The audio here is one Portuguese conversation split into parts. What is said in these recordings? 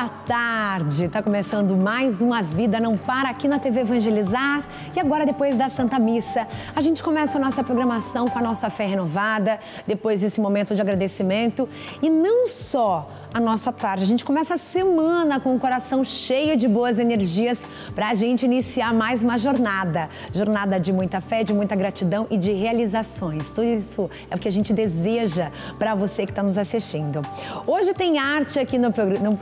Boa tarde! Está começando mais um A Vida Não Para aqui na TV Evangelizar. E agora, depois da Santa Missa, a gente começa a nossa programação com a nossa fé renovada, depois desse momento de agradecimento. E não só a nossa tarde, a gente começa a semana com o coração cheio de boas energias para a gente iniciar mais uma jornada. Jornada de muita fé, de muita gratidão e de realizações. Tudo isso é o que a gente deseja para você que está nos assistindo. Hoje tem arte aqui no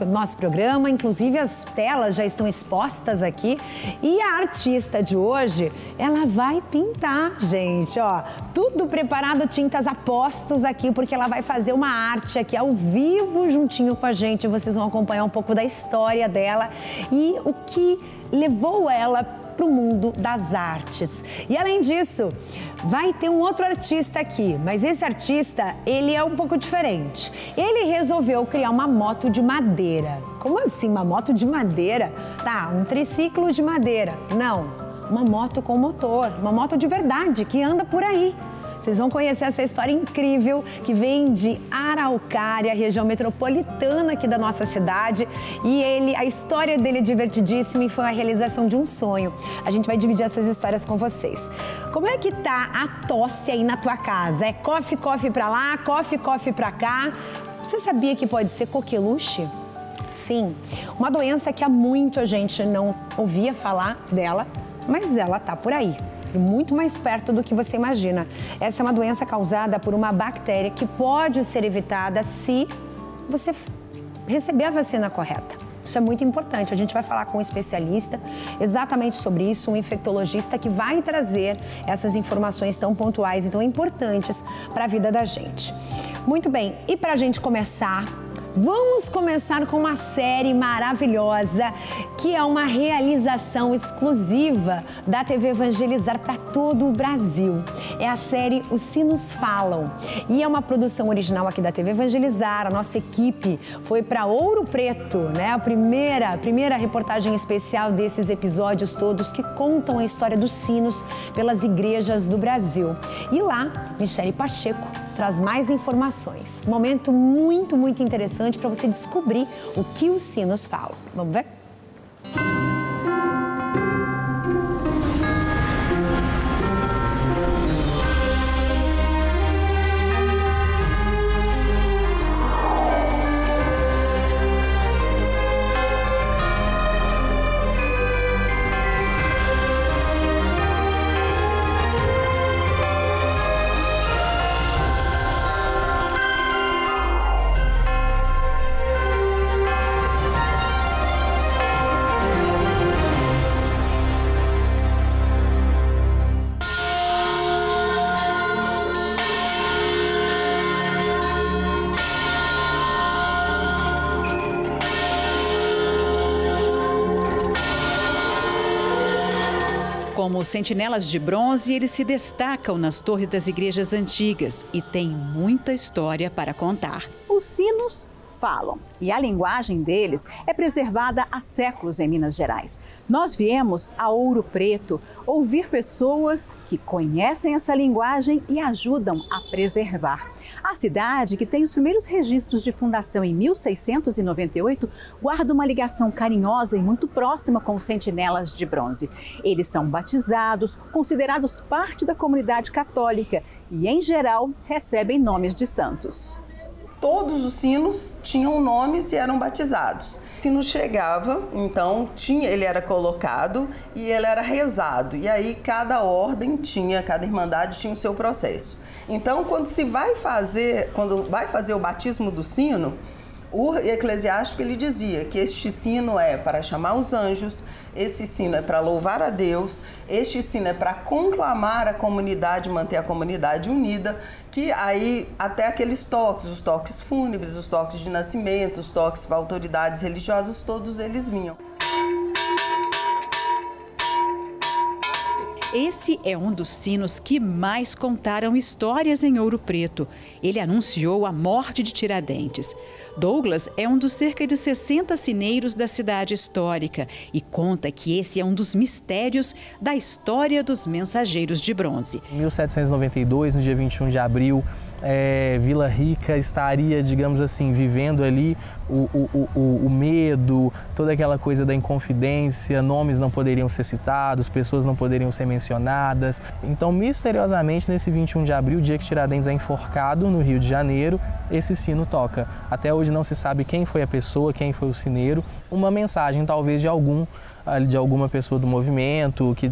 nosso programa, inclusive as telas já estão expostas aqui, e a artista de hoje, ela vai pintar, gente, ó, tudo preparado, tintas a postos aqui, porque ela vai fazer uma arte aqui ao vivo juntinho com a gente. Vocês vão acompanhar um pouco da história dela e o que levou ela para o mundo das artes. E além disso, vai ter um outro artista aqui, mas esse artista, ele é um pouco diferente. Ele resolveu criar uma moto de madeira. Como assim, uma moto de madeira? Tá, um triciclo de madeira. Não, uma moto com motor, uma moto de verdade que anda por aí. Vocês vão conhecer essa história incrível que vem de Araucária, região metropolitana aqui da nossa cidade. E a história dele é divertidíssima e foi a realização de um sonho. A gente vai dividir essas histórias com vocês. Como é que tá a tosse aí na tua casa? É coffee, coffee pra lá, coffee, coffee pra cá. Você sabia que pode ser coqueluche? Sim, uma doença que há muito a gente não ouvia falar dela, mas ela tá por aí. Muito mais perto do que você imagina. Essa é uma doença causada por uma bactéria que pode ser evitada se você receber a vacina correta. Isso é muito importante. A gente vai falar com um especialista exatamente sobre isso, um infectologista que vai trazer essas informações tão pontuais e tão importantes para a vida da gente. Muito bem, e para a gente começar, vamos começar com uma série maravilhosa, que é uma realização exclusiva da TV Evangelizar para todo o Brasil. É a série Os Sinos Falam, e é uma produção original aqui da TV Evangelizar. A nossa equipe foi para Ouro Preto, né? A primeira reportagem especial desses episódios todos que contam a história dos sinos pelas igrejas do Brasil. E lá, Michele Pacheco traz mais informações. Momento muito, muito interessante para você descobrir o que os sinos falam. Vamos ver? Como sentinelas de bronze, eles se destacam nas torres das igrejas antigas e têm muita história para contar. Os sinos falam, e a linguagem deles é preservada há séculos em Minas Gerais. Nós viemos a Ouro Preto ouvir pessoas que conhecem essa linguagem e ajudam a preservar. A cidade, que tem os primeiros registros de fundação em 1698, guarda uma ligação carinhosa e muito próxima com os sentinelas de bronze. Eles são batizados, considerados parte da comunidade católica e, em geral, recebem nomes de santos. Todos os sinos tinham nomes e eram batizados. O sino chegava, então ele era colocado e ele era rezado. E aí cada ordem tinha, cada irmandade tinha o seu processo. Então, quando vai fazer o batismo do sino, o eclesiástico ele dizia que este sino é para chamar os anjos, este sino é para louvar a Deus, este sino é para conclamar a comunidade, manter a comunidade unida, que aí até aqueles toques, os toques fúnebres, os toques de nascimento, os toques para autoridades religiosas, todos eles vinham. Esse é um dos sinos que mais contaram histórias em Ouro Preto. Ele anunciou a morte de Tiradentes. Douglas é um dos cerca de 60 sineiros da cidade histórica e conta que esse é um dos mistérios da história dos mensageiros de bronze. Em 1792, no dia 21 de abril, Vila Rica estaria, digamos assim, vivendo ali o medo, toda aquela coisa da inconfidência, nomes não poderiam ser citados, pessoas não poderiam ser mencionadas. Então, misteriosamente, nesse 21 de abril, dia que Tiradentes é enforcado no Rio de Janeiro, esse sino toca. Até hoje não se sabe quem foi a pessoa, quem foi o sineiro. Uma mensagem, talvez, de alguma pessoa do movimento, que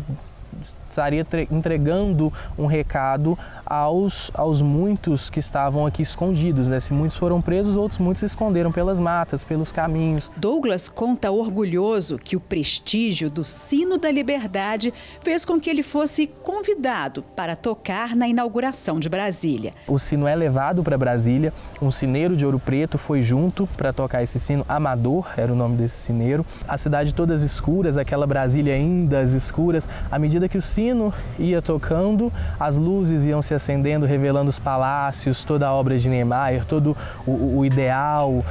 estaria entregando um recado aos muitos que estavam aqui escondidos, né? Se muitos foram presos, outros muitos se esconderam pelas matas, pelos caminhos. Douglas conta orgulhoso que o prestígio do Sino da Liberdade fez com que ele fosse convidado para tocar na inauguração de Brasília. O sino é levado para Brasília, um sineiro de Ouro Preto foi junto para tocar esse sino, Amador era o nome desse sineiro. A cidade todas escuras, aquela Brasília ainda às escuras, à medida que o sino ia tocando, as luzes iam se acendendo, revelando os palácios, toda a obra de Niemeyer, todo o ideal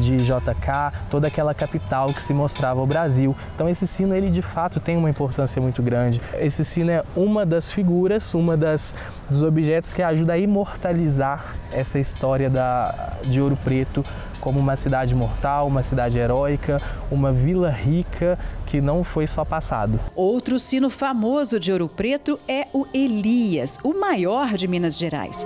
de JK, toda aquela capital que se mostrava ao Brasil. Então esse sino, ele de fato tem uma importância muito grande. Esse sino é uma das figuras, dos objetos que ajuda a imortalizar essa história de Ouro Preto como uma cidade mortal, uma cidade heróica, uma vila rica que não foi só passado. Outro sino famoso de Ouro Preto é o Elias, o maior de Minas Gerais.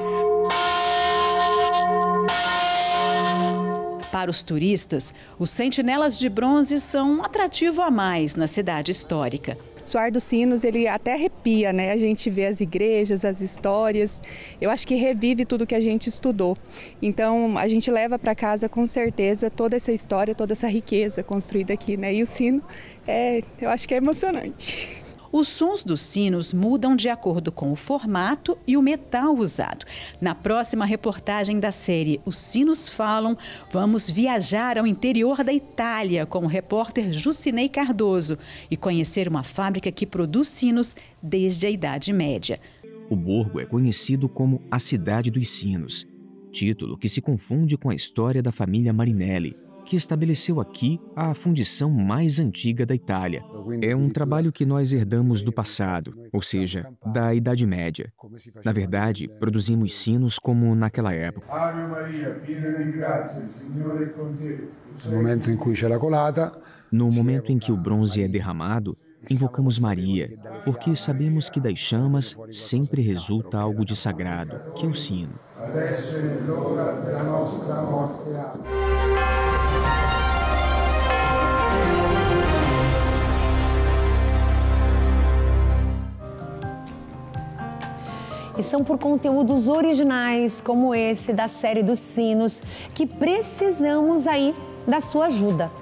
Para os turistas, os sentinelas de bronze são um atrativo a mais na cidade histórica. O soar dos sinos, ele até arrepia, né? A gente vê as igrejas, as histórias, eu acho que revive tudo que a gente estudou. Então, a gente leva para casa, com certeza, toda essa história, toda essa riqueza construída aqui, né? E o sino, eu acho que é emocionante. Os sons dos sinos mudam de acordo com o formato e o metal usado. Na próxima reportagem da série Os Sinos Falam, vamos viajar ao interior da Itália com o repórter Jussinei Cardoso e conhecer uma fábrica que produz sinos desde a Idade Média. O Borgo é conhecido como a Cidade dos Sinos, título que se confunde com a história da família Marinelli, que estabeleceu aqui a fundição mais antiga da Itália. É um trabalho que nós herdamos do passado, ou seja, da Idade Média. Na verdade, produzimos sinos como naquela época. No momento em que o bronze é derramado, invocamos Maria, porque sabemos que das chamas sempre resulta algo de sagrado, que é o sino. E são por conteúdos originais como esse da série dos Sinos que precisamos aí da sua ajuda.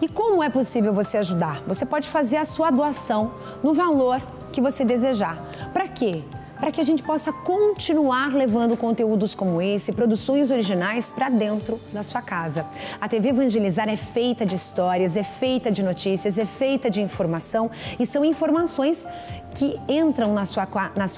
E como é possível você ajudar? Você pode fazer a sua doação no valor que você desejar. Para quê? Para que a gente possa continuar levando conteúdos como esse, produções originais para dentro da sua casa. A TV Evangelizar é feita de histórias, é feita de notícias, é feita de informação e são informações que entram na sua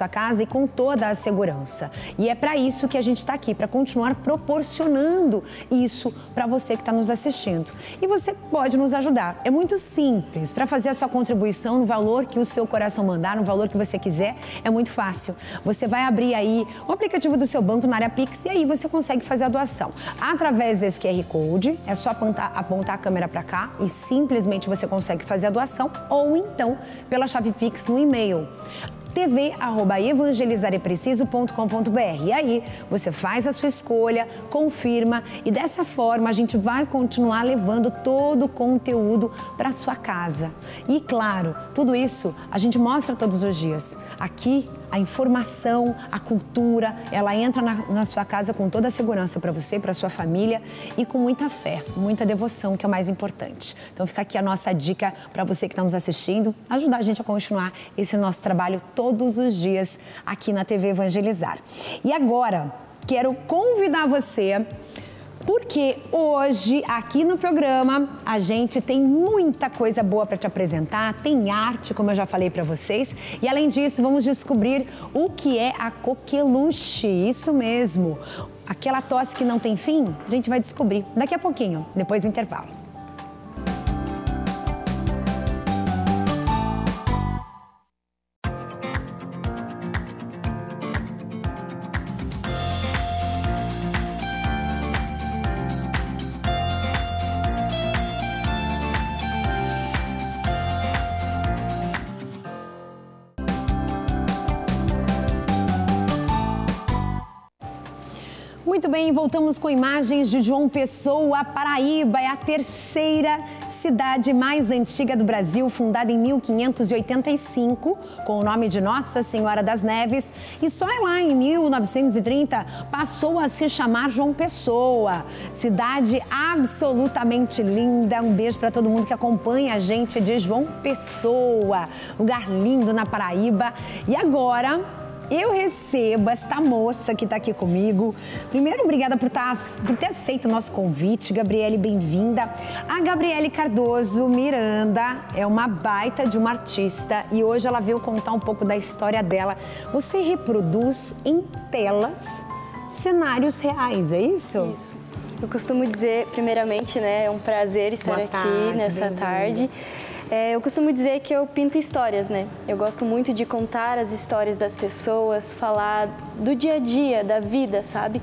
casa e com toda a segurança. E é para isso que a gente está aqui, para continuar proporcionando isso para você que está nos assistindo. E você pode nos ajudar. É muito simples. Para fazer a sua contribuição no valor que o seu coração mandar, no valor que você quiser, é muito fácil. Você vai abrir aí o aplicativo do seu banco na área Pix e aí você consegue fazer a doação. Através desse QR Code, é só apontar a câmera para cá e simplesmente você consegue fazer a doação, ou então pela chave Pix no e-mail. tv@evangelizarepreciso.com.br. E aí você faz a sua escolha, confirma e dessa forma a gente vai continuar levando todo o conteúdo para sua casa. E claro, tudo isso a gente mostra todos os dias. Aqui a informação, a cultura, ela entra na sua casa com toda a segurança para você, para sua família e com muita fé, muita devoção, que é o mais importante. Então fica aqui a nossa dica para você que está nos assistindo, ajudar a gente a continuar esse nosso trabalho todos os dias aqui na TV Evangelizar. E agora, quero convidar você, porque hoje, aqui no programa, a gente tem muita coisa boa para te apresentar, tem arte, como eu já falei para vocês, e além disso, vamos descobrir o que é a coqueluche, isso mesmo, aquela tosse que não tem fim, a gente vai descobrir daqui a pouquinho, depois do intervalo. Muito bem, voltamos com imagens de João Pessoa. A Paraíba é a terceira cidade mais antiga do Brasil, fundada em 1585, com o nome de Nossa Senhora das Neves. E só lá em 1930 passou a se chamar João Pessoa. Cidade absolutamente linda. Um beijo para todo mundo que acompanha a gente de João Pessoa. Lugar lindo na Paraíba. E agora eu recebo esta moça que está aqui comigo. Primeiro, obrigada por ter aceito o nosso convite, Gabriele, bem-vinda. A Gabriele Cardoso Miranda é uma baita de uma artista e hoje ela veio contar um pouco da história dela. Você reproduz em telas cenários reais, é isso? Isso. Eu costumo dizer, primeiramente, né, é um prazer estar aqui nessa tarde. Eu costumo dizer que eu pinto histórias, né? Eu gosto muito de contar as histórias das pessoas, falar do dia a dia, da vida, sabe?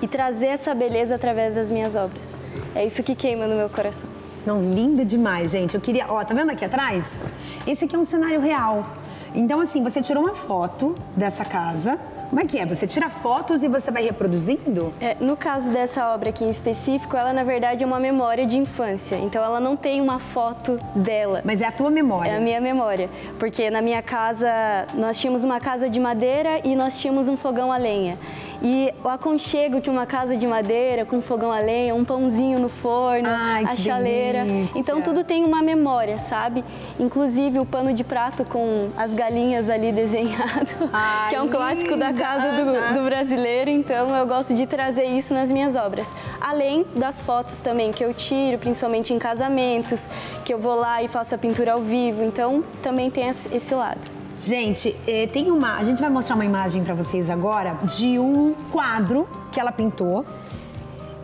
E trazer essa beleza através das minhas obras. É isso que queima no meu coração. Não, linda demais, gente. Eu queria... Ó, tá vendo aqui atrás? Esse aqui é um cenário real. Então, assim, você tirou uma foto dessa casa. Como é que é? Você tira fotos e você vai reproduzindo? No caso dessa obra aqui em específico, ela na verdade é uma memória de infância. Então ela não tem uma foto dela. Mas é a tua memória? É a minha memória. Porque na minha casa, nós tínhamos uma casa de madeira e nós tínhamos um fogão a lenha. E o aconchego que uma casa de madeira, com fogão a lenha, um pãozinho no forno, a chaleira. Delícia. Então tudo tem uma memória, sabe? Inclusive o pano de prato com as galinhas ali desenhado, que é um clássico da casa do brasileiro. Então eu gosto de trazer isso nas minhas obras. Além das fotos também que eu tiro, principalmente em casamentos, que eu vou lá e faço a pintura ao vivo. Então também tem esse lado. Gente, tem a gente vai mostrar uma imagem para vocês agora de um quadro que ela pintou.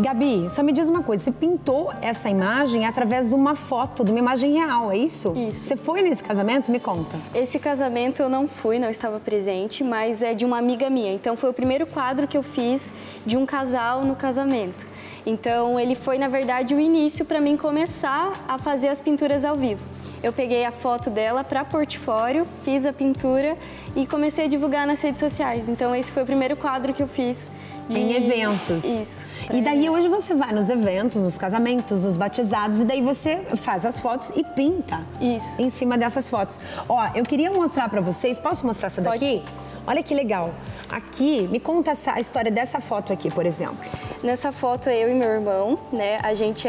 Gabi, só me diz uma coisa, você pintou essa imagem através de uma foto, de uma imagem real, é isso? Isso. Você foi nesse casamento? Me conta. Esse casamento eu não fui, não estava presente, mas é de uma amiga minha. Então foi o primeiro quadro que eu fiz de um casal no casamento. Então ele foi, na verdade, o início para mim começar a fazer as pinturas ao vivo. Eu peguei a foto dela para portfólio, fiz a pintura e comecei a divulgar nas redes sociais. Então esse foi o primeiro quadro que eu fiz. Em eventos. Isso. E daí hoje você vai nos eventos, nos casamentos, nos batizados e daí você faz as fotos e pinta. Isso. Em cima dessas fotos. Ó, eu queria mostrar para vocês, posso mostrar essa daqui? Pode. Olha que legal. Aqui, me conta a história dessa foto aqui, por exemplo. Nessa foto eu e meu irmão, né? A gente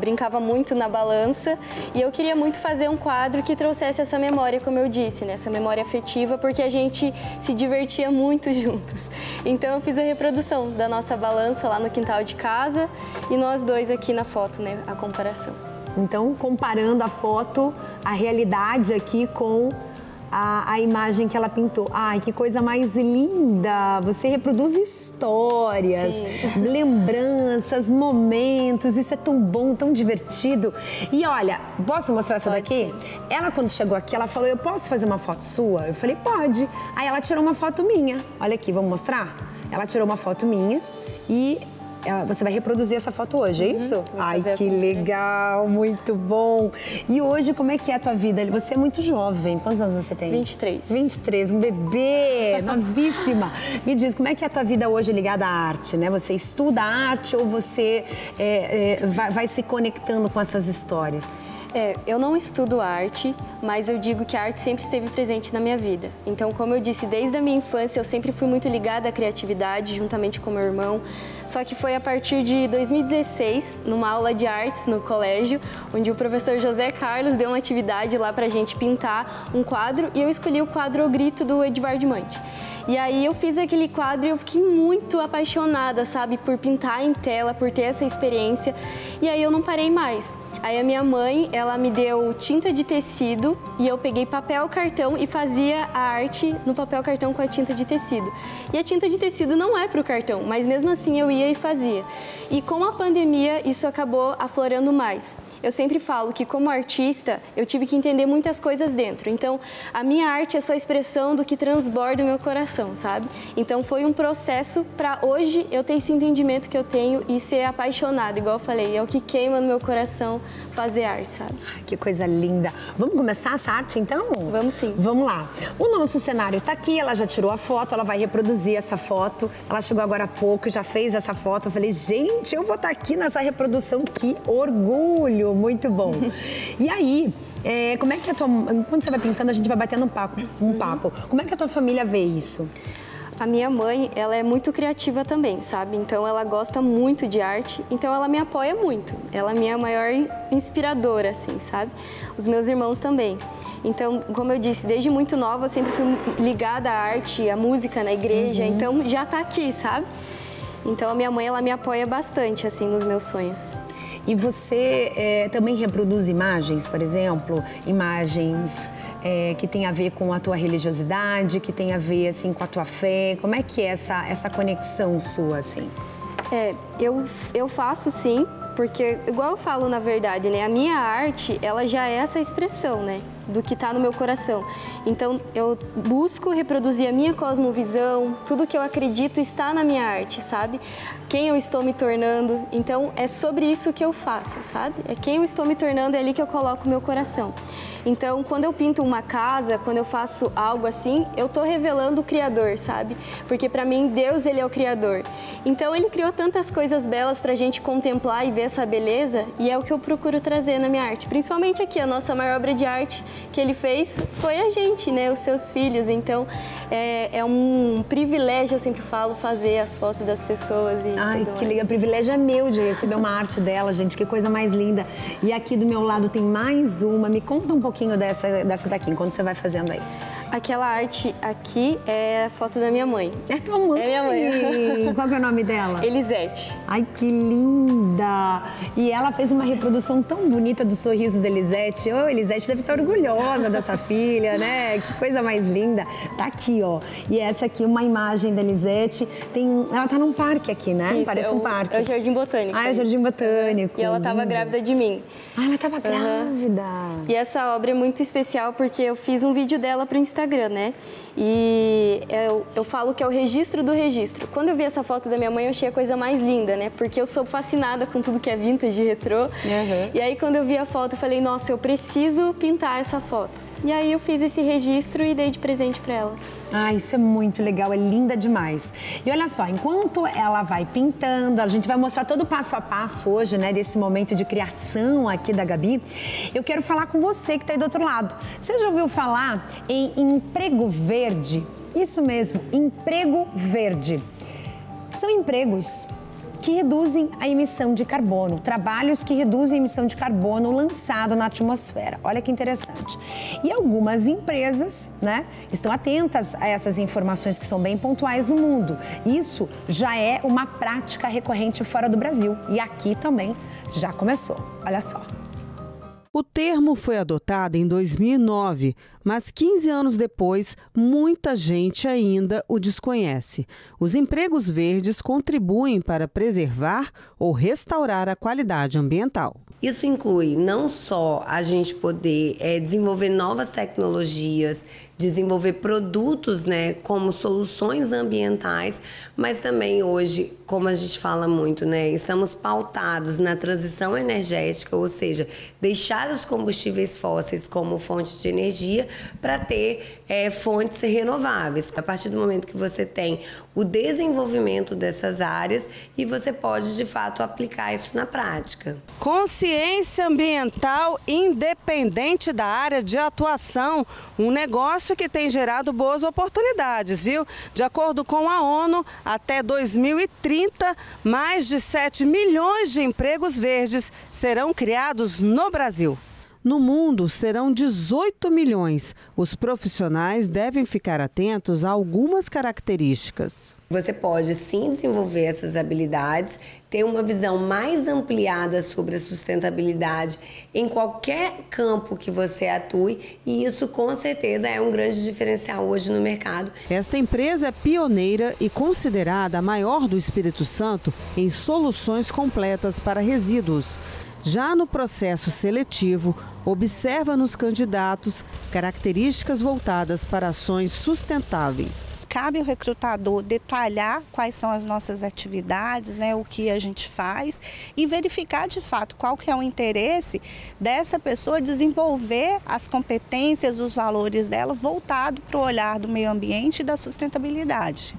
brincava muito na balança e eu queria muito fazer um quadro que trouxesse essa memória, como eu disse, né? Essa memória afetiva, porque a gente se divertia muito juntos. Então eu fiz a reprodução da nossa balança lá no quintal de casa e nós dois aqui na foto, né? A comparação. Então, comparando a foto, a realidade aqui com a imagem que ela pintou. Ai, que coisa mais linda! Você reproduz histórias, sim, lembranças, momentos. Isso é tão bom, tão divertido. E olha, posso mostrar essa daqui? Sim. Ela, quando chegou aqui, ela falou, eu posso fazer uma foto sua? Eu falei, pode. Aí ela tirou uma foto minha. Olha aqui, vamos mostrar? Ela tirou uma foto minha e... Você vai reproduzir essa foto hoje, é isso? Ai, que legal, muito bom. E hoje, como é que é a tua vida? Você é muito jovem, quantos anos você tem? 23. 23, um bebê, novíssima. Me diz, como é que é a tua vida hoje ligada à arte, né? Você estuda arte ou você vai se conectando com essas histórias? Eu não estudo arte, mas eu digo que a arte sempre esteve presente na minha vida. Então, como eu disse, desde a minha infância eu sempre fui muito ligada à criatividade, juntamente com meu irmão. Só que foi a partir de 2016, numa aula de artes no colégio, onde o professor José Carlos deu uma atividade lá pra gente pintar um quadro e eu escolhi o quadro O Grito, do Edvard Munch. E aí eu fiz aquele quadro e eu fiquei muito apaixonada, sabe, por pintar em tela, por ter essa experiência. E aí eu não parei mais. Aí a minha mãe, ela me deu tinta de tecido e eu peguei papel, cartão e fazia a arte no papel, cartão com a tinta de tecido. E a tinta de tecido não é pro cartão, mas mesmo assim eu ia e fazia. E com a pandemia isso acabou aflorando mais. Eu sempre falo que como artista eu tive que entender muitas coisas dentro. Então a minha arte é só a expressão do que transborda o meu coração, sabe? Então foi um processo para hoje eu ter esse entendimento que eu tenho e ser apaixonada, igual eu falei, é o que queima no meu coração fazer arte, sabe? Ai, que coisa linda. Vamos começar essa arte, então? Vamos sim. Vamos lá. O nosso cenário tá aqui, ela já tirou a foto, ela vai reproduzir essa foto. Ela chegou agora há pouco, já fez essa foto. Eu falei, gente, eu vou estar aqui nessa reprodução, que orgulho. Muito bom. E aí, como é que a tua... Quando você vai pintando, a gente vai batendo um papo. Como é que a tua família vê isso? A minha mãe, ela é muito criativa também, sabe? Então, ela gosta muito de arte, então ela me apoia muito. Ela é minha maior inspiradora, assim, sabe? Os meus irmãos também. Então, como eu disse, desde muito nova, eu sempre fui ligada à arte, à música, na igreja. Uhum. Então, já tá aqui, sabe? Então, a minha mãe, ela me apoia bastante, assim, nos meus sonhos. E você também reproduz imagens, por exemplo, imagens que tem a ver com a tua religiosidade, que tem a ver, assim, com a tua fé? Como é que é essa conexão sua, assim? Eu faço, sim, porque, igual eu falo, na verdade, né? A minha arte, ela já é essa expressão, né? Do que tá no meu coração. Então, eu busco reproduzir a minha cosmovisão, tudo que eu acredito está na minha arte, sabe? Quem eu estou me tornando. Então, é sobre isso que eu faço, sabe? É quem eu estou me tornando, é ali que eu coloco o meu coração. Então, quando eu pinto uma casa, quando eu faço algo assim, eu tô revelando o Criador, sabe? Porque para mim, Deus, ele é o Criador. Então, ele criou tantas coisas belas pra gente contemplar e ver essa beleza, e é o que eu procuro trazer na minha arte. Principalmente aqui, a nossa maior obra de arte que ele fez foi a gente, né? Os seus filhos. Então, é um privilégio, eu sempre falo, fazer as fotos das pessoas e ai, tudo que liga, privilégio é meu de receber uma arte dela, gente. Que coisa mais linda. E aqui do meu lado tem mais uma. Me conta um pouquinho dessa daqui, enquanto você vai fazendo aí. Aquela arte aqui é a foto da minha mãe. É tua mãe? É minha mãe. Qual que é o nome dela? Elisete. Ai, que linda! E ela fez uma reprodução tão bonita do sorriso da Elisete. Ô, Elisete deve estar orgulhosa dessa filha, né? Que coisa mais linda. Tá aqui, ó. E essa aqui, uma imagem da Elisete. Ela tá num parque aqui, né? Isso, parece um parque. É o Jardim Botânico. Ah, é o Jardim Botânico. E ela tava grávida de mim. Ah, ela tava grávida. Uhum. E essa obra é muito especial porque eu fiz um vídeo dela pro Instagram, né? E eu falo que é o registro do registro. Quando eu vi essa foto da minha mãe, eu achei a coisa mais linda, né? Porque eu sou fascinada com tudo que é vintage, retrô. Uhum. E aí, quando eu vi a foto, eu falei, nossa, eu preciso pintar essa foto. E aí, eu fiz esse registro e dei de presente pra ela. Ah, isso é muito legal, é linda demais. E olha só, enquanto ela vai pintando, a gente vai mostrar todo o passo a passo hoje, né, desse momento de criação aqui da Gabi. Eu quero falar com você que tá aí do outro lado. Você já ouviu falar em emprego verde? Isso mesmo, emprego verde. São empregos que reduzem a emissão de carbono, trabalhos que reduzem a emissão de carbono lançado na atmosfera. Olha que interessante. E algumas empresas, né, estão atentas a essas informações que são bem pontuais no mundo. Isso já é uma prática recorrente fora do Brasil e aqui também já começou. Olha só. O termo foi adotado em 2009, mas 15 anos depois, muita gente ainda o desconhece. Os empregos verdes contribuem para preservar ou restaurar a qualidade ambiental. Isso inclui não só a gente poder desenvolver novas tecnologias, desenvolver produtos, né, como soluções ambientais, mas também hoje, como a gente fala muito, né, estamos pautados na transição energética, ou seja, deixar os combustíveis fósseis como fonte de energia para ter fontes renováveis. A partir do momento que você tem o desenvolvimento dessas áreas e você pode, de fato, aplicar isso na prática. Consciência ambiental independente da área de atuação, um negócio que tem gerado boas oportunidades, viu? De acordo com a ONU, até 2030, mais de 7 milhões de empregos verdes serão criados no Brasil. No mundo, serão 18 milhões. Os profissionais devem ficar atentos a algumas características. Você pode, sim, desenvolver essas habilidades, ter uma visão mais ampliada sobre a sustentabilidade em qualquer campo que você atue, e isso, com certeza, é um grande diferencial hoje no mercado. Esta empresa é pioneira e considerada a maior do Espírito Santo em soluções completas para resíduos. Já no processo seletivo, observa nos candidatos características voltadas para ações sustentáveis. Cabe ao recrutador detalhar quais são as nossas atividades, né, o que a gente faz e verificar de fato qual que é o interesse dessa pessoa desenvolver as competências, os valores dela voltado para o olhar do meio ambiente e da sustentabilidade.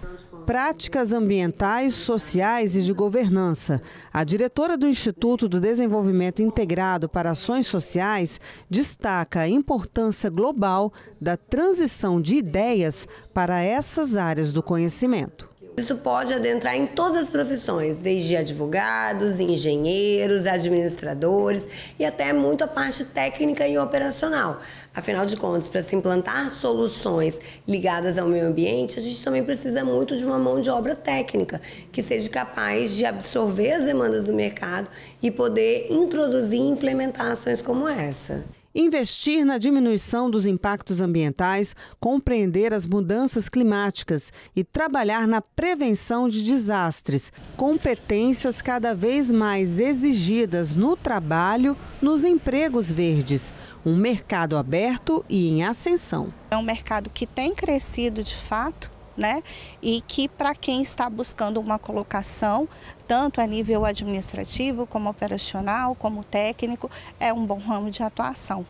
Práticas ambientais, sociais e de governança. A diretora do Instituto do Desenvolvimento Integrado para Ações Sociais destaca a importância global da transição de ideias para essas áreas do conhecimento. Isso pode adentrar em todas as profissões, desde advogados, engenheiros, administradores e até muito a parte técnica e operacional. Afinal de contas, para se implantar soluções ligadas ao meio ambiente, a gente também precisa muito de uma mão de obra técnica, que seja capaz de absorver as demandas do mercado e poder introduzir e implementar ações como essa. Investir na diminuição dos impactos ambientais, compreender as mudanças climáticas e trabalhar na prevenção de desastres. Competências cada vez mais exigidas no trabalho, nos empregos verdes. Um mercado aberto e em ascensão. É um mercado que tem crescido de fato, né? E que para quem está buscando uma colocação, tanto a nível administrativo, como operacional, como técnico, é um bom ramo de atuação.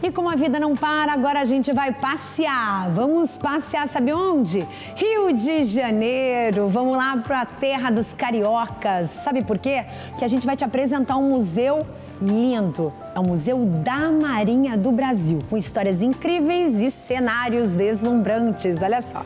E como a vida não para, agora a gente vai passear. Vamos passear, sabe onde? Rio de Janeiro. Vamos lá para a terra dos cariocas. Sabe por quê? Porque a gente vai te apresentar um museu lindo. É o Museu da Marinha do Brasil, com histórias incríveis e cenários deslumbrantes. Olha só.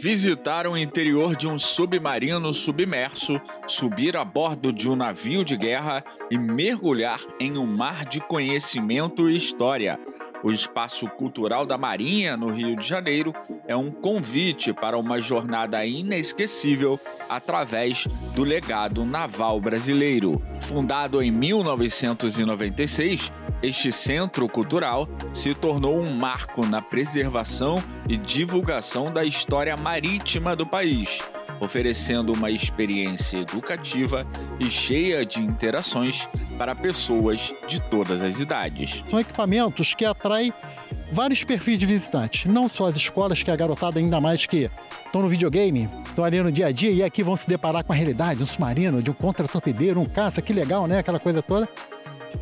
Visitar o interior de um submarino submerso, subir a bordo de um navio de guerra e mergulhar em um mar de conhecimento e história. O Espaço Cultural da Marinha, no Rio de Janeiro, é um convite para uma jornada inesquecível através do legado naval brasileiro. Fundado em 1996, este centro cultural se tornou um marco na preservação e divulgação da história marítima do país, oferecendo uma experiência educativa e cheia de interações para pessoas de todas as idades. São equipamentos que atraem vários perfis de visitantes, não só as escolas, que é a garotada ainda mais que estão no videogame, estão ali no dia a dia e aqui vão se deparar com a realidade, um submarino, de um contra-torpedeiro, um caça, que legal, né? Aquela coisa toda.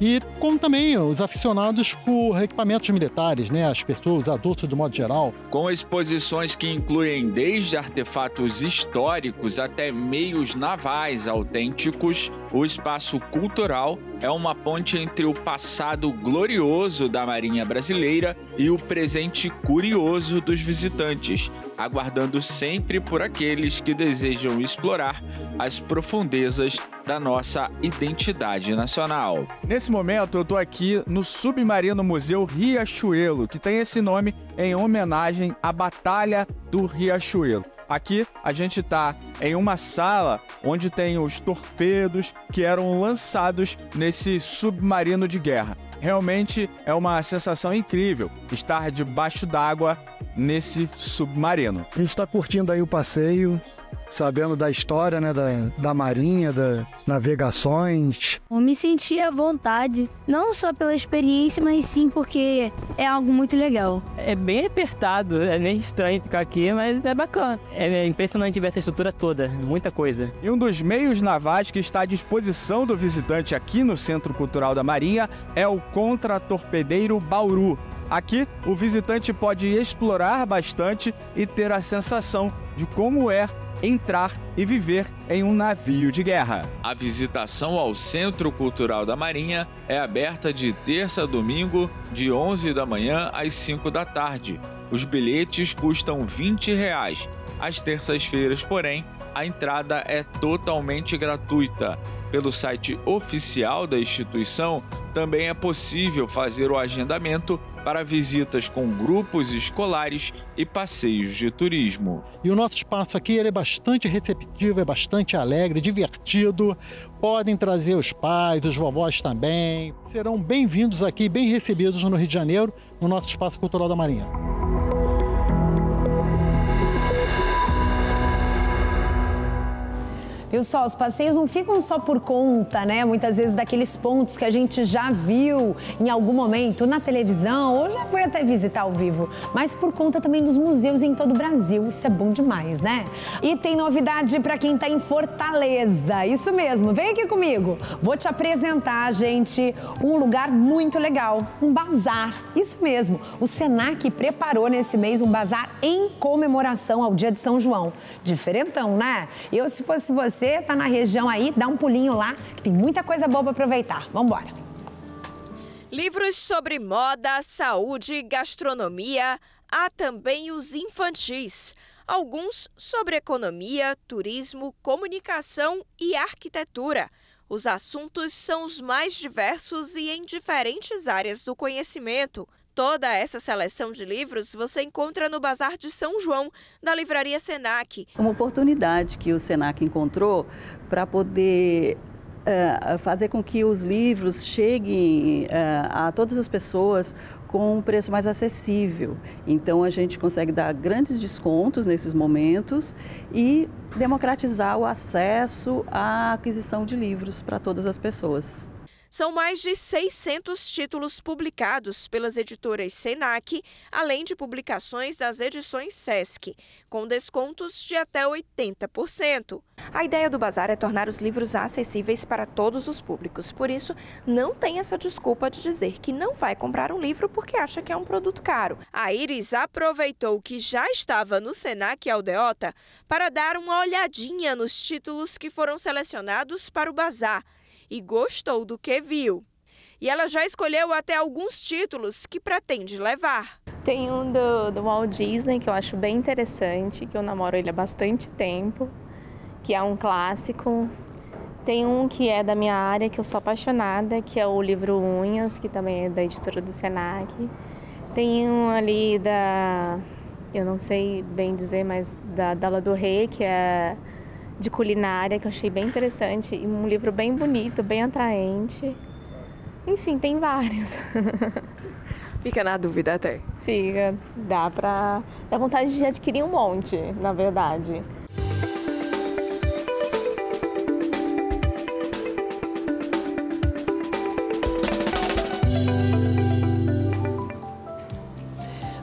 E como também os aficionados por equipamentos militares, né? As pessoas, os adultos do modo geral. Com exposições que incluem desde artefatos históricos até meios navais autênticos, o espaço cultural é uma ponte entre o passado glorioso da Marinha Brasileira e o presente curioso dos visitantes, aguardando sempre por aqueles que desejam explorar as profundezas da nossa identidade nacional. Nesse momento eu estou aqui no Submarino Museu Riachuelo, que tem esse nome em homenagem à Batalha do Riachuelo. Aqui a gente está em uma sala onde tem os torpedos que eram lançados nesse submarino de guerra. Realmente é uma sensação incrível estar debaixo d'água nesse submarino. A gente está curtindo aí o passeio, sabendo da história, né, da marinha, das navegações. Eu me senti à vontade, não só pela experiência, mas sim porque é algo muito legal. É bem apertado, é meio estranho ficar aqui, mas é bacana. É impressionante ver essa estrutura toda, muita coisa. E um dos meios navais que está à disposição do visitante aqui no Centro Cultural da Marinha é o contra-torpedeiro Bauru. Aqui, o visitante pode explorar bastante e ter a sensação de como é entrar e viver em um navio de guerra. A visitação ao Centro Cultural da Marinha é aberta de terça a domingo, de 11 da manhã às 5 da tarde. Os bilhetes custam R$ 20. Às terças-feiras, porém, a entrada é totalmente gratuita. Pelo site oficial da instituição, também é possível fazer o agendamento para visitas com grupos escolares e passeios de turismo. E o nosso espaço aqui ele é bastante receptivo, é bastante alegre, divertido. Podem trazer os pais, os vovós também. Serão bem-vindos aqui, bem recebidos no Rio de Janeiro, no nosso Espaço Cultural da Marinha. Viu só, os passeios não ficam só por conta, né? Muitas vezes daqueles pontos que a gente já viu em algum momento na televisão ou já foi até visitar ao vivo, mas por conta também dos museus em todo o Brasil. Isso é bom demais, né? E tem novidade para quem tá em Fortaleza. Isso mesmo, vem aqui comigo. Vou te apresentar, gente, um lugar muito legal, um bazar. Isso mesmo, o Senac preparou nesse mês um bazar em comemoração ao dia de São João. Diferentão, né? Eu, se fosse você, tá na região aí, dá um pulinho lá, que tem muita coisa boa para aproveitar. Vambora! Livros sobre moda, saúde, gastronomia, há também os infantis. Alguns sobre economia, turismo, comunicação e arquitetura. Os assuntos são os mais diversos e em diferentes áreas do conhecimento. Toda essa seleção de livros você encontra no Bazar de São João, da Livraria Senac. Uma oportunidade que o Senac encontrou para poder fazer com que os livros cheguem a todas as pessoas com um preço mais acessível. Então a gente consegue dar grandes descontos nesses momentos e democratizar o acesso à aquisição de livros para todas as pessoas. São mais de 600 títulos publicados pelas editoras Senac, além de publicações das edições Sesc, com descontos de até 80%. A ideia do bazar é tornar os livros acessíveis para todos os públicos. Por isso, não tem essa desculpa de dizer que não vai comprar um livro porque acha que é um produto caro. A Iris aproveitou que já estava no Senac Aldeota para dar uma olhadinha nos títulos que foram selecionados para o bazar. E gostou do que viu. E ela já escolheu até alguns títulos que pretende levar. Tem um do Walt Disney que eu acho bem interessante, que eu namoro ele há bastante tempo, que é um clássico. Tem um que é da minha área, que eu sou apaixonada, que é o livro Unhas, que também é da editora do Senac. Tem um ali da, eu não sei bem dizer, mas da Dala do Rei, que é de culinária, que eu achei bem interessante, e um livro bem bonito, bem atraente. Enfim, tem vários. Fica na dúvida até. Fica, dá vontade de adquirir um monte, na verdade.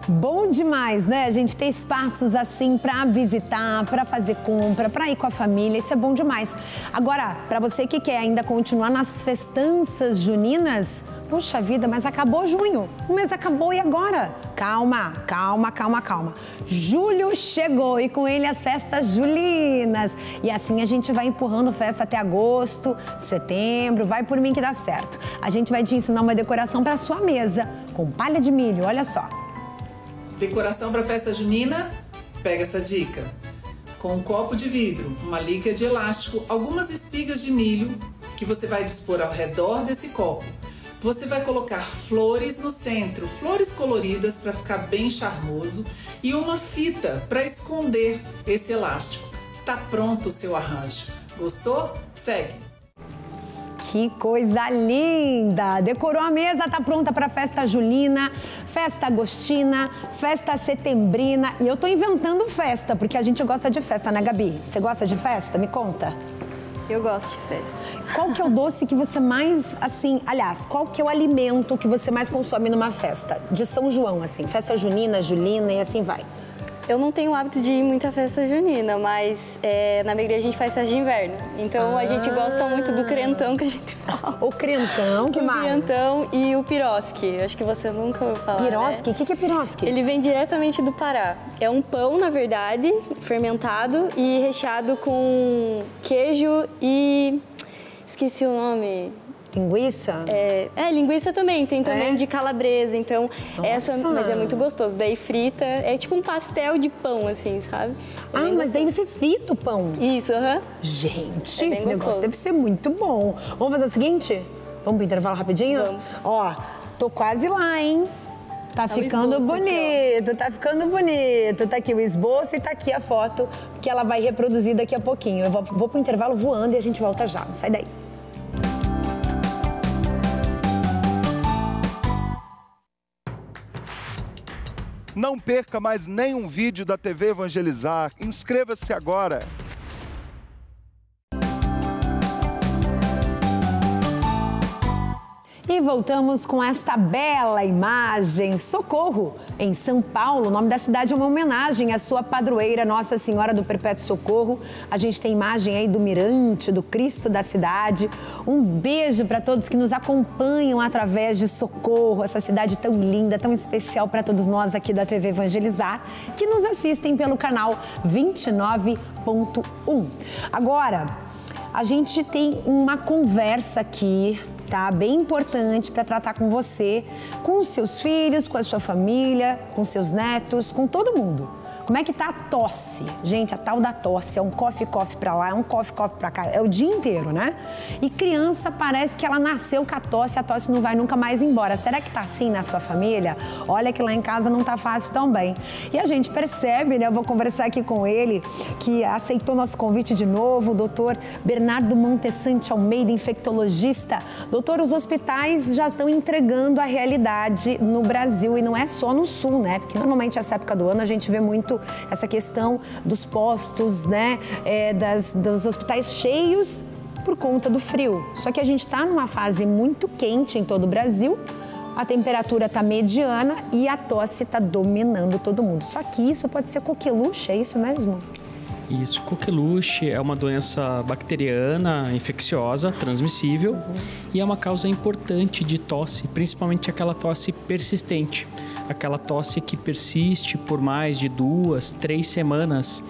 Bom demais, né? A gente ter espaços assim para visitar, para fazer compra, para ir com a família, isso é bom demais. Agora, para você que quer ainda continuar nas festanças juninas, puxa vida, mas acabou junho, o mês acabou e agora? Calma, calma, calma, calma. Julho chegou e com ele as festas julinas. E assim a gente vai empurrando festa até agosto, setembro, vai por mim que dá certo. A gente vai te ensinar uma decoração para sua mesa, com palha de milho, olha só. Decoração para festa junina? Pega essa dica. Com um copo de vidro, uma liga de elástico, algumas espigas de milho que você vai dispor ao redor desse copo. Você vai colocar flores no centro, flores coloridas para ficar bem charmoso e uma fita para esconder esse elástico. Tá pronto o seu arranjo. Gostou? Segue! Que coisa linda! Decorou a mesa, tá pronta para festa julina, festa agostina, festa setembrina. E eu tô inventando festa, porque a gente gosta de festa, né, Gabi? Você gosta de festa? Me conta. Eu gosto de festa. Qual que é o doce que você mais, assim, aliás, qual que é o alimento que você mais consome numa festa? De São João, assim, festa junina, julina e assim vai. Eu não tenho o hábito de ir muito à festa junina, mas na minha igreja a gente faz festa de inverno. Então a gente gosta muito do crentão que a gente fala. O crentão, que mais? O crentão e o pirosque. Acho que você nunca ouviu falar, pirosque? Né? O que é pirosque? Ele vem diretamente do Pará. É um pão, na verdade, fermentado e recheado com queijo e... esqueci o nome... Linguiça? É, linguiça também. Tem também de calabresa, então... Nossa. Mas é muito gostoso. Daí frita, é tipo um pastel de pão, assim, sabe? É mas daí você frita o pão? Isso, aham. Gente, esse negócio deve ser muito bom. Vamos fazer o seguinte? Vamos pro intervalo rapidinho? Vamos. Ó, tô quase lá, hein? Tá ficando bonito, tá ficando bonito. Tá aqui o esboço e tá aqui a foto que ela vai reproduzir daqui a pouquinho. Eu vou pro intervalo voando e a gente volta já. Não sai daí. Não perca mais nenhum vídeo da TV Evangelizar. Inscreva-se agora! voltamos com esta bela imagem. Socorro, em São Paulo. O nome da cidade é uma homenagem à sua padroeira, Nossa Senhora do Perpétuo Socorro. A gente tem imagem aí do mirante, do Cristo da cidade. Um beijo para todos que nos acompanham através de Socorro, essa cidade tão linda, tão especial para todos nós aqui da TV Evangelizar, que nos assistem pelo canal 29.1. Agora, a gente tem uma conversa aqui, tá? Bem importante para tratar com você, com os seus filhos, com a sua família, com seus netos, com todo mundo. Como é que tá a tosse? Gente, a tal da tosse, é um cough-cough pra lá, é um cough-cough pra cá, é o dia inteiro, né? E criança parece que ela nasceu com a tosse não vai nunca mais embora. Será que tá assim na sua família? Olha que lá em casa não tá fácil também. E a gente percebe, né, eu vou conversar aqui com ele, que aceitou nosso convite de novo, o doutor Bernardo Montessante Almeida, infectologista. Doutor, os hospitais já estão entregando a realidade no Brasil e não é só no Sul, né? Porque normalmente essa época do ano a gente vê muito essa questão dos postos, né, dos hospitais cheios por conta do frio. Só que a gente está numa fase muito quente em todo o Brasil, a temperatura está mediana e a tosse está dominando todo mundo. Só que isso pode ser coqueluche, é isso mesmo? Isso, coqueluche é uma doença bacteriana, infecciosa, transmissível, e é uma causa importante de tosse, principalmente aquela tosse persistente. Aquela tosse que persiste por mais de 2, 3 semanas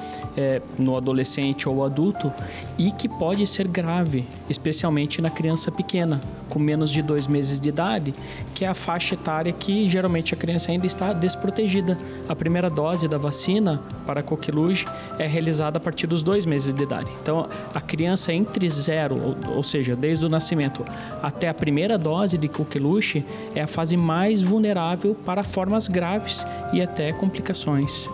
no adolescente ou adulto e que pode ser grave, especialmente na criança pequena, com menos de 2 meses de idade, que é a faixa etária que geralmente a criança ainda está desprotegida. A primeira dose da vacina para coqueluche é realizada a partir dos 2 meses de idade. Então, a criança entre 0, ou seja, desde o nascimento até a primeira dose de coqueluche, é a fase mais vulnerável para formas graves e até complicações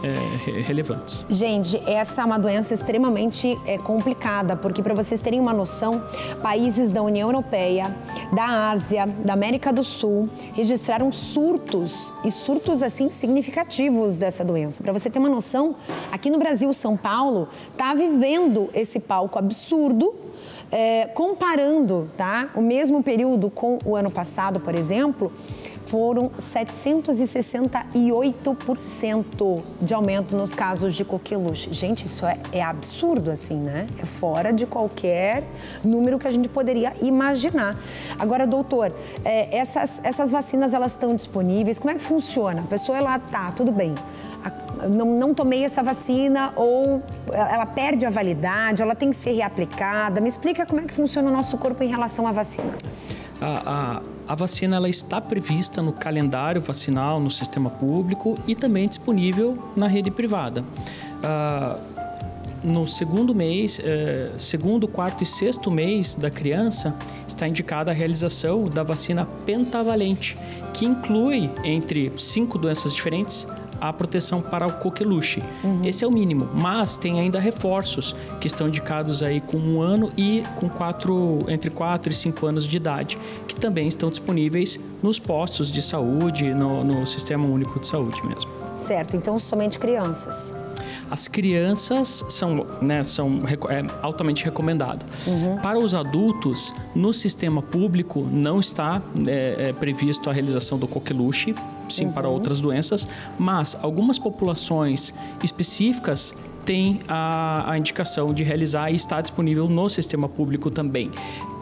relevantes. Gente, essa é uma doença extremamente complicada, porque para vocês terem uma noção, países da União Europeia, da Ásia, da América do Sul, registraram surtos, e surtos assim significativos dessa doença. Para você ter uma noção, aqui no Brasil, São Paulo está vivendo esse palco absurdo, comparando, tá, o mesmo período com o ano passado, por exemplo, foram 768% de aumento nos casos de coqueluche. Gente, isso é absurdo, assim, né? É fora de qualquer número que a gente poderia imaginar. Agora, doutor, essas vacinas, elas estão disponíveis? Como é que funciona? A pessoa, ela tá, tudo bem, não tomei essa vacina, ou ela perde a validade, ela tem que ser reaplicada. Me explica como é que funciona o nosso corpo em relação à vacina. A vacina, ela está prevista no calendário vacinal, no sistema público e também disponível na rede privada. No segundo mês, segundo, quarto e sexto mês da criança, está indicada a realização da vacina pentavalente, que inclui, entre 5 doenças diferentes, a proteção para o coqueluche. Esse é o mínimo, mas tem ainda reforços que estão indicados aí com 1 ano e com entre 4 e 5 anos de idade, que também estão disponíveis nos postos de saúde, no Sistema Único de Saúde mesmo. Certo, então somente crianças. As crianças são altamente recomendado. Para os adultos, no sistema público não está previsto a realização do coqueluche, sim, para outras doenças, mas algumas populações específicas têm a indicação de realizar e está disponível no sistema público também.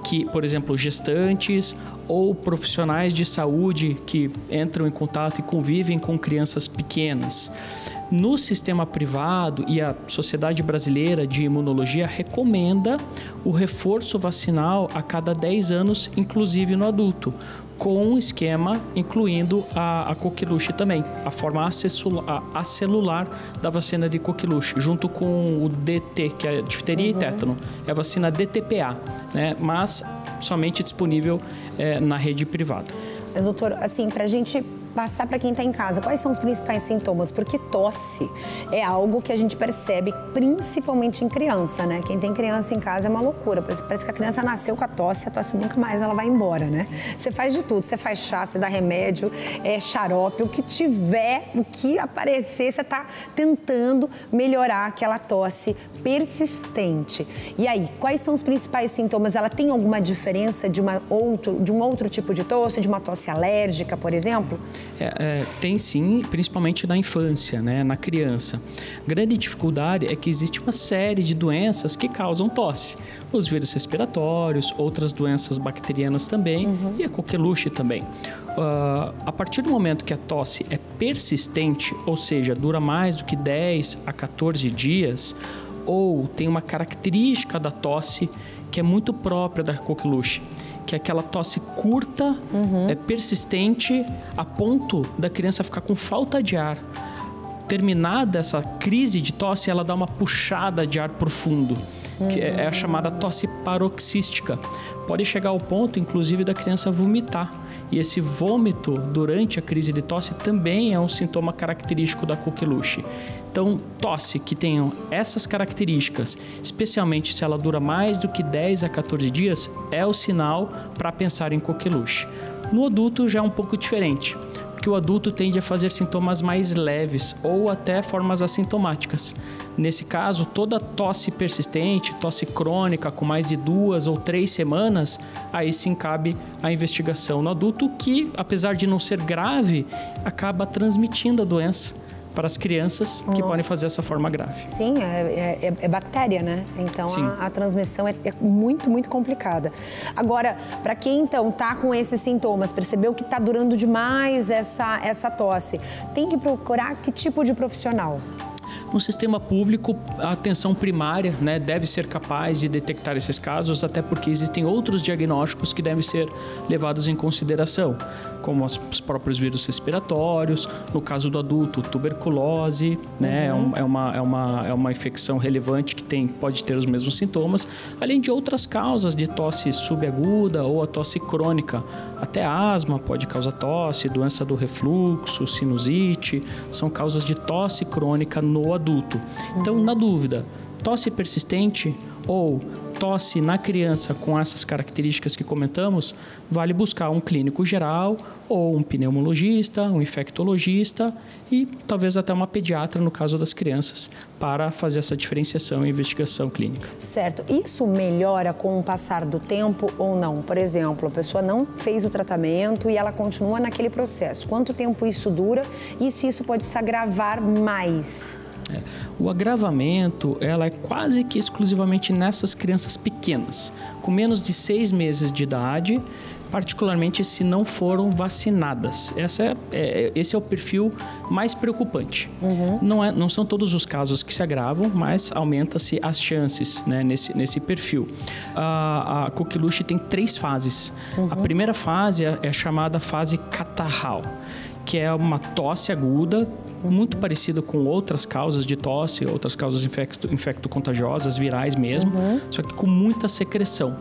Que, por exemplo, gestantes ou profissionais de saúde que entram em contato e convivem com crianças pequenas. No sistema privado, e a Sociedade Brasileira de Imunologia recomenda o reforço vacinal a cada 10 anos, inclusive no adulto, com um esquema incluindo a coqueluche também, a forma acelular da vacina de coqueluche, junto com o DT, que é difteria e tétano, é a vacina DTPA, né? Mas somente disponível na rede privada. Mas, doutor, assim, para a gente passar para quem está em casa, quais são os principais sintomas? Porque tosse é algo que a gente percebe principalmente em criança, né? Quem tem criança em casa é uma loucura, parece que a criança nasceu com a tosse nunca mais ela vai embora, né? Você faz de tudo, você faz chá, você dá remédio, xarope, o que tiver, o que aparecer, você está tentando melhorar aquela tosse persistente. E aí, quais são os principais sintomas? Ela tem alguma diferença de um outro tipo de tosse, de uma tosse alérgica, por exemplo? Tem sim, principalmente na infância, né, na criança. Grande dificuldade é que existe uma série de doenças que causam tosse. Os vírus respiratórios, outras doenças bacterianas também, e a coqueluche também. A partir do momento que a tosse é persistente, ou seja, dura mais do que 10 a 14 dias, ou tem uma característica da tosse que é muito própria da coqueluche, que é aquela tosse curta, persistente, a ponto da criança ficar com falta de ar. Terminada essa crise de tosse, ela dá uma puxada de ar profundo, que é a chamada tosse paroxística. Pode chegar ao ponto, inclusive, da criança vomitar. E esse vômito durante a crise de tosse também é um sintoma característico da coqueluche. Então, tosse que tenham essas características, especialmente se ela dura mais do que 10 a 14 dias, é o sinal para pensar em coqueluche. No adulto já é um pouco diferente, porque o adulto tende a fazer sintomas mais leves ou até formas assintomáticas. Nesse caso, toda tosse persistente, tosse crônica com mais de 2 ou 3 semanas, aí sim cabe a investigação no adulto que, apesar de não ser grave, acaba transmitindo a doença para as crianças que podem fazer essa forma grave. Sim, é bactéria, né? Então a transmissão é muito, muito complicada. Agora, para quem então tá com esses sintomas, percebeu que tá durando demais essa tosse, tem que procurar que tipo de profissional? No sistema público, a atenção primária, né, deve ser capaz de detectar esses casos, até porque existem outros diagnósticos que devem ser levados em consideração, como os próprios vírus respiratórios, no caso do adulto, tuberculose, né, é uma infecção relevante que pode ter os mesmos sintomas, além de outras causas de tosse subaguda ou a tosse crônica. Até asma pode causar tosse, doença do refluxo, sinusite, são causas de tosse crônica no adulto. Então, na dúvida, tosse persistente ou tosse na criança com essas características que comentamos, vale buscar um clínico geral ou um pneumologista, um infectologista e talvez até uma pediatra, no caso das crianças, para fazer essa diferenciação e investigação clínica. Certo. Isso melhora com o passar do tempo ou não? Por exemplo, a pessoa não fez o tratamento e ela continua naquele processo. Quanto tempo isso dura e se isso pode se agravar mais? O agravamento, ela é quase que exclusivamente nessas crianças pequenas, com menos de 6 meses de idade, particularmente se não foram vacinadas. Esse é o perfil mais preocupante. Não são todos os casos que se agravam, mas aumenta-se as chances, né, nesse perfil. A coqueluche tem 3 fases. A primeira fase é chamada fase catarral, que é uma tosse aguda, muito parecido com outras causas de tosse, outras causas infecto-contagiosas, virais mesmo, só que com muita secreção.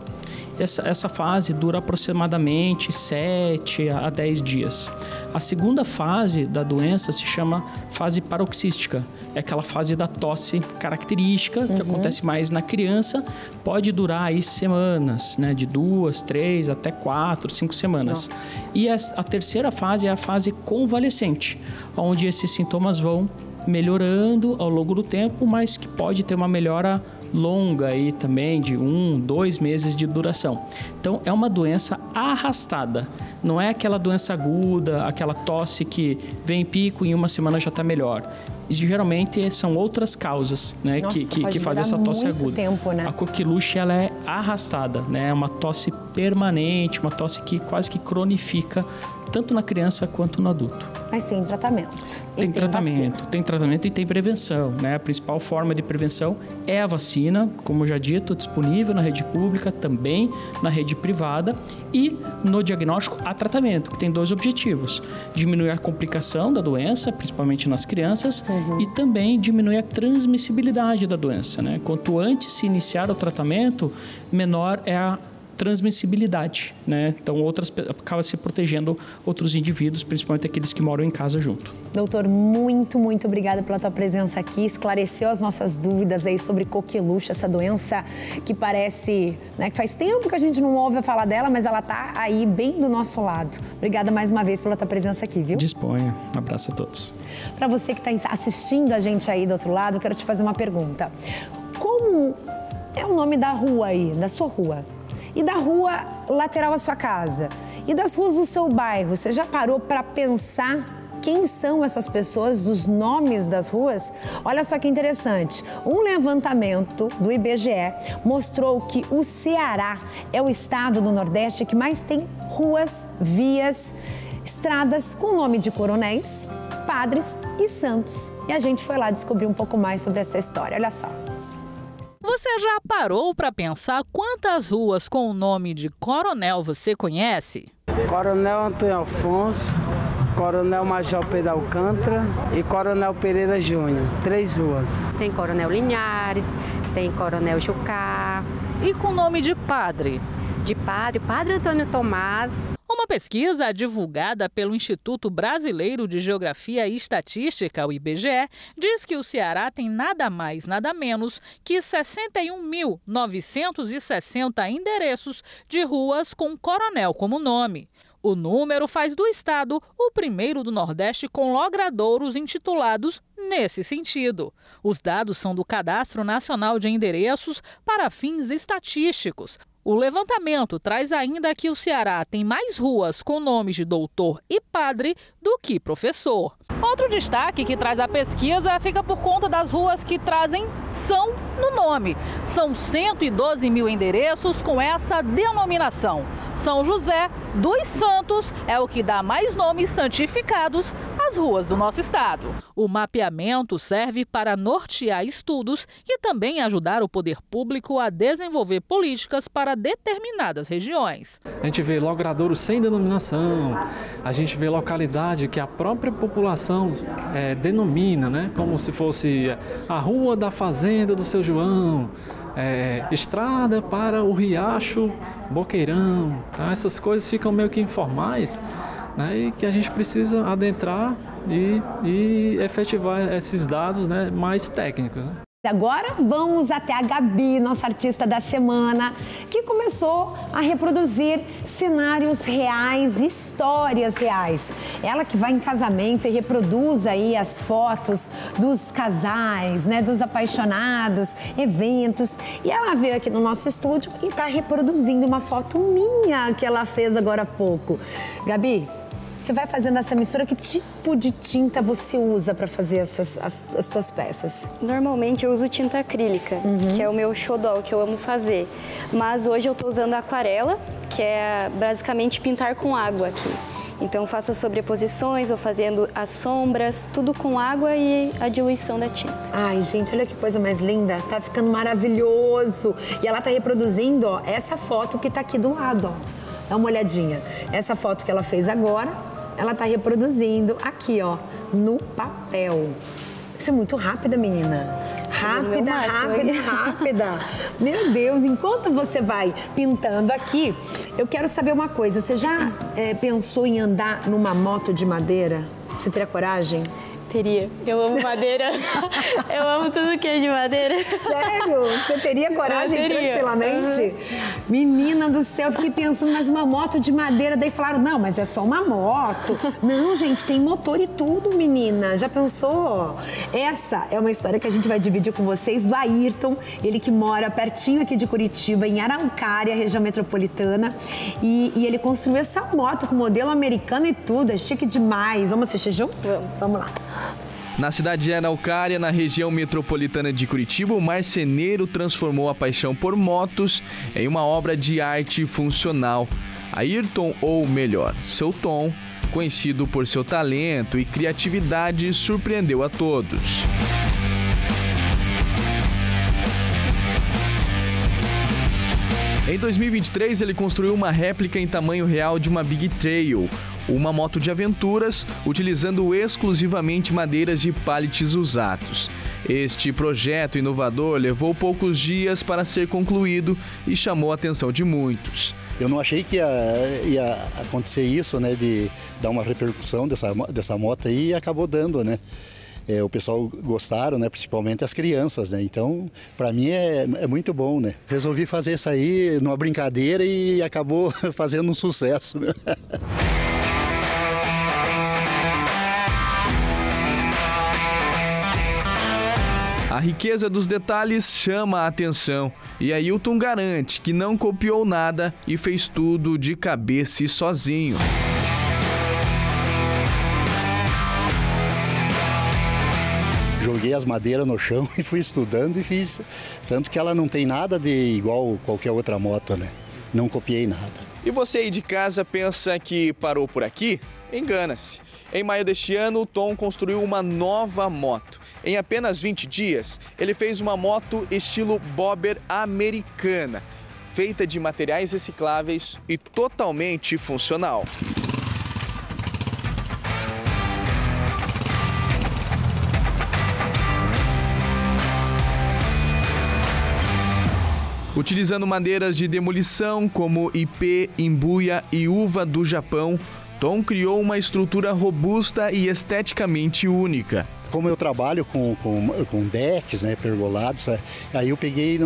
Essa fase dura aproximadamente 7 a 10 dias. A segunda fase da doença se chama fase paroxística. É aquela fase da tosse característica, que acontece mais na criança. Pode durar aí semanas, né? De 2, 3, até 4, 5 semanas. Nossa. E a terceira fase é a fase convalescente, onde esses sintomas vão melhorando ao longo do tempo, mas que pode ter uma melhora longa aí também, de 1, 2 meses de duração. Então, é uma doença arrastada. Não é aquela doença aguda, aquela tosse que vem em pico e em uma semana já está melhor. E, geralmente, são outras causas, né, nossa, que fazem essa tosse aguda. Tempo, né? A coqueluche, ela é arrastada, né? É uma tosse permanente, uma tosse que quase que cronifica, tanto na criança quanto no adulto. Mas tem tratamento. Tem tratamento e tem prevenção, né? A principal forma de prevenção é a vacina, como já dito, disponível na rede pública, também na rede privada. E no diagnóstico há tratamento, que tem 2 objetivos. Diminuir a complicação da doença, principalmente nas crianças, e também diminuir a transmissibilidade da doença, né? Quanto antes se iniciar o tratamento, menor é a transmissibilidade, né? Então, outras acaba se protegendo outros indivíduos, principalmente aqueles que moram em casa junto. Doutor, muito obrigada pela tua presença aqui, esclareceu as nossas dúvidas aí sobre coqueluche, essa doença que parece, né, que faz tempo que a gente não ouve falar dela, mas ela tá aí bem do nosso lado. Obrigada mais uma vez pela tua presença aqui, viu? Disponha. Um abraço a todos. Para você que está assistindo a gente aí do outro lado, eu quero te fazer uma pergunta. Como é o nome da rua aí, da sua rua? E da rua lateral à sua casa? E das ruas do seu bairro? Você já parou para pensar quem são essas pessoas, os nomes das ruas? Olha só que interessante. Um levantamento do IBGE mostrou que o Ceará é o estado do Nordeste que mais tem ruas, vias, estradas com o nome de coronéis, padres e santos. E a gente foi lá descobrir um pouco mais sobre essa história. Olha só. Você já parou para pensar quantas ruas com o nome de coronel você conhece? Coronel Antônio Alfonso, Coronel Major Pedro Alcântara e Coronel Pereira Júnior. 3 ruas. Tem Coronel Linhares, tem Coronel Jucá. E com nome de padre? De padre, Padre Antônio Tomás. Uma pesquisa divulgada pelo Instituto Brasileiro de Geografia e Estatística, o IBGE, diz que o Ceará tem nada mais, nada menos que 61.960 endereços de ruas com coronel como nome. O número faz do estado o primeiro do Nordeste com logradouros intitulados nesse sentido. Os dados são do Cadastro Nacional de Endereços para fins estatísticos. O levantamento traz ainda que o Ceará tem mais ruas com nomes de doutor e padre do que professor. Outro destaque que traz a pesquisa fica por conta das ruas que trazem São no nome. São 112.000 endereços com essa denominação. São José dos Santos é o que dá mais nomes santificados às ruas do nosso estado. O mapeamento serve para nortear estudos e também ajudar o poder público a desenvolver políticas para determinadas regiões. A gente vê logradouro sem denominação, a gente vê localidade que a própria população denomina, né, como se fosse a rua da fazenda do seu João, estrada para o riacho Boqueirão, tá? Essas coisas ficam meio que informais, né, e que a gente precisa adentrar e efetivar esses dados, né, mais técnicos, né? Agora vamos até a Gabi, nossa artista da semana, que começou a reproduzir cenários reais, histórias reais. Ela que vai em casamento e reproduz aí as fotos dos casais, né, dos apaixonados, eventos. E ela veio aqui no nosso estúdio e está reproduzindo uma foto minha que ela fez agora há pouco. Gabi, você vai fazendo essa mistura, que tipo de tinta você usa para fazer as suas peças? Normalmente eu uso tinta acrílica, que é o meu xodó, que eu amo fazer. Mas hoje eu estou usando aquarela, que é basicamente pintar com água aqui. Então faço as sobreposições, vou fazendo as sombras, tudo com água e a diluição da tinta. Ai, gente, olha que coisa mais linda. Tá ficando maravilhoso. E ela tá reproduzindo, ó, essa foto que tá aqui do lado, ó. Dá uma olhadinha. Essa foto que ela fez agora, ela tá reproduzindo aqui, ó, no papel. Isso é muito rápida, menina. Rápida, rápida. Meu Deus, enquanto você vai pintando aqui, eu quero saber uma coisa. Você já pensou em andar numa moto de madeira? Você teria coragem? Teria. Eu amo madeira. Eu amo tudo que é de madeira. Sério? Você teria coragem tranquilamente? Menina do céu, eu fiquei pensando, mas uma moto de madeira. Daí falaram, não, mas é só uma moto. Não, gente, tem motor e tudo, menina. Já pensou? Essa é uma história que a gente vai dividir com vocês do Ayrton. Ele que mora pertinho aqui de Curitiba, em Araucária, região metropolitana. E ele construiu essa moto com modelo americano e tudo. É chique demais. Vamos assistir junto? Vamos. Vamos lá. Na cidade de Araucária, na região metropolitana de Curitiba, o marceneiro transformou a paixão por motos em uma obra de arte funcional. Ayrton, ou melhor, seu Tom, conhecido por seu talento e criatividade, surpreendeu a todos. Em 2023, ele construiu uma réplica em tamanho real de uma Big Trail. uma moto de aventuras utilizando exclusivamente madeiras de pallets usados. Este projeto inovador levou poucos dias para ser concluído e chamou a atenção de muitos. Eu não achei que ia acontecer isso, né, de dar uma repercussão dessa moto aí, e acabou dando, né? O pessoal gostaram, né, principalmente as crianças, né? Então, para mim é muito bom, né? Resolvi fazer isso aí numa brincadeira e acabou fazendo um sucesso. A riqueza dos detalhes chama a atenção e Ayrton garante que não copiou nada e fez tudo de cabeça e sozinho. Joguei as madeiras no chão e fui estudando e fiz, tanto que ela não tem nada de igual qualquer outra moto, né? Não copiei nada. E você aí de casa pensa que parou por aqui? Engana-se. Em maio deste ano, o Tom construiu uma nova moto. Em apenas 20 dias, ele fez uma moto estilo bobber americana, feita de materiais recicláveis e totalmente funcional. Utilizando madeiras de demolição como ipê, imbuia e uva do Japão, Tom criou uma estrutura robusta e esteticamente única. Como eu trabalho com decks, né, pergolados, aí eu peguei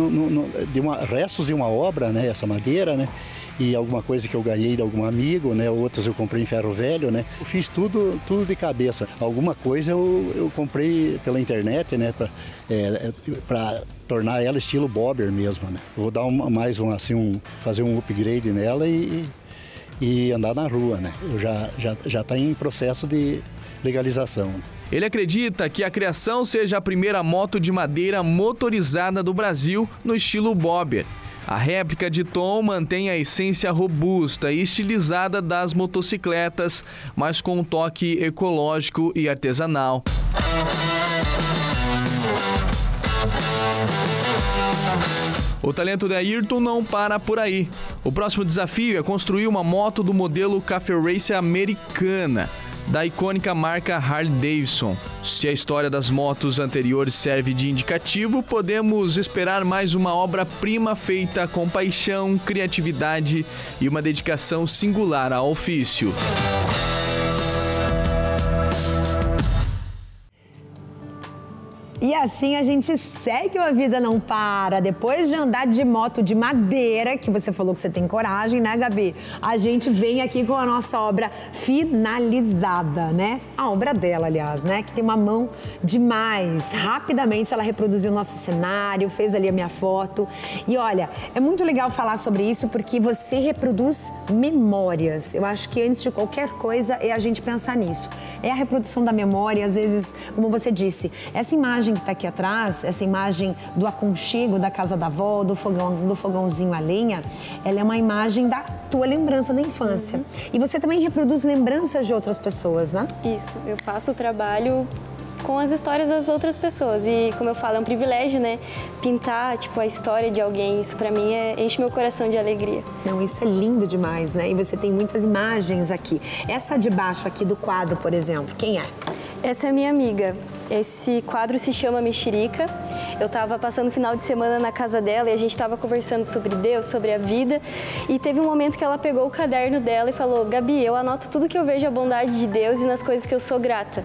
restos de uma obra, né, essa madeira, né, e alguma coisa que eu ganhei de algum amigo, né, outras eu comprei em ferro velho, né, eu fiz tudo de cabeça. Alguma coisa eu comprei pela internet, né, para tornar ela estilo bobber mesmo, né. Vou dar fazer um upgrade nela e andar na rua, né? Já está em processo de legalização. Ele acredita que a criação seja a primeira moto de madeira motorizada do Brasil no estilo bobber. A réplica de Tom mantém a essência robusta e estilizada das motocicletas, mas com um toque ecológico e artesanal. O talento de Ayrton não para por aí. O próximo desafio é construir uma moto do modelo Cafe Racer americana, da icônica marca Harley Davidson. Se a história das motos anteriores serve de indicativo, podemos esperar mais uma obra-prima feita com paixão, criatividade e uma dedicação singular ao ofício. E assim a gente segue a Vida Não Para. Depois de andar de moto de madeira, que você falou que você tem coragem, né, Gabi? A gente vem aqui com a nossa obra finalizada, né? A obra dela, aliás, né? Que tem uma mão demais. Rapidamente ela reproduziu o nosso cenário, fez ali a minha foto. E olha, é muito legal falar sobre isso porque você reproduz memórias. Eu acho que antes de qualquer coisa é a gente pensar nisso. É a reprodução da memória, às vezes, como você disse, essa imagem que está aqui atrás, essa imagem do aconchego da casa da avó, do fogãozinho a lenha, ela é uma imagem da tua lembrança da infância. Uhum. E você também reproduz lembranças de outras pessoas, né? Isso, eu faço o trabalho com as histórias das outras pessoas e, como eu falo, é um privilégio, né? Pintar, tipo, a história de alguém, isso pra mim enche meu coração de alegria. Não, isso é lindo demais, né? E você tem muitas imagens aqui. Essa de baixo aqui do quadro, por exemplo, quem é? Essa é minha amiga. Esse quadro se chama Mexerica. Eu estava passando o final de semana na casa dela e a gente estava conversando sobre Deus, sobre a vida. E teve um momento que ela pegou o caderno dela e falou: Gabi, eu anoto tudo que eu vejo a bondade de Deus e nas coisas que eu sou grata.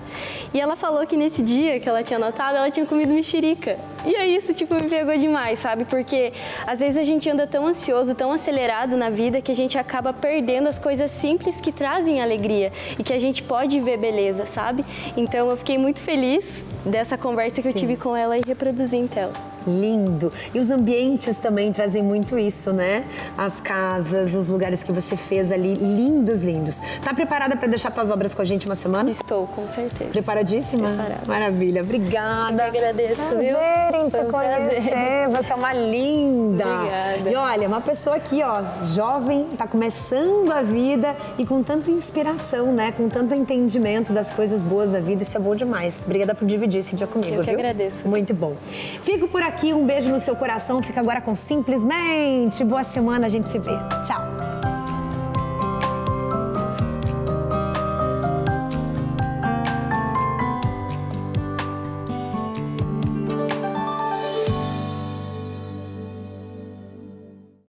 E ela falou que nesse dia que ela tinha anotado, ela tinha comido mexerica. E é isso, tipo, me pegou demais, sabe? Porque às vezes a gente anda tão ansioso, tão acelerado na vida que a gente acaba perdendo as coisas simples que trazem alegria e que a gente pode ver beleza, sabe? Então eu fiquei muito feliz dessa conversa que eu tive com ela e reproduzi em tela. Lindo! E os ambientes também trazem muito isso, né? As casas, os lugares que você fez ali, lindos, lindos. Tá preparada para deixar tuas obras com a gente uma semana? Estou, com certeza. Preparadíssima? Preparada. Maravilha, obrigada. Eu que agradeço, viu? Prazer, te conhecer. Você é uma linda. Obrigada. E olha, uma pessoa aqui, ó, jovem, tá começando a vida e com tanta inspiração, né? Com tanto entendimento das coisas boas da vida, isso é bom demais. Obrigada por dividir esse dia comigo, viu? Eu que agradeço. Muito bom. Fico por aqui, um beijo no seu coração. Fica agora com Simplesmente. Boa semana, a gente se vê. Tchau.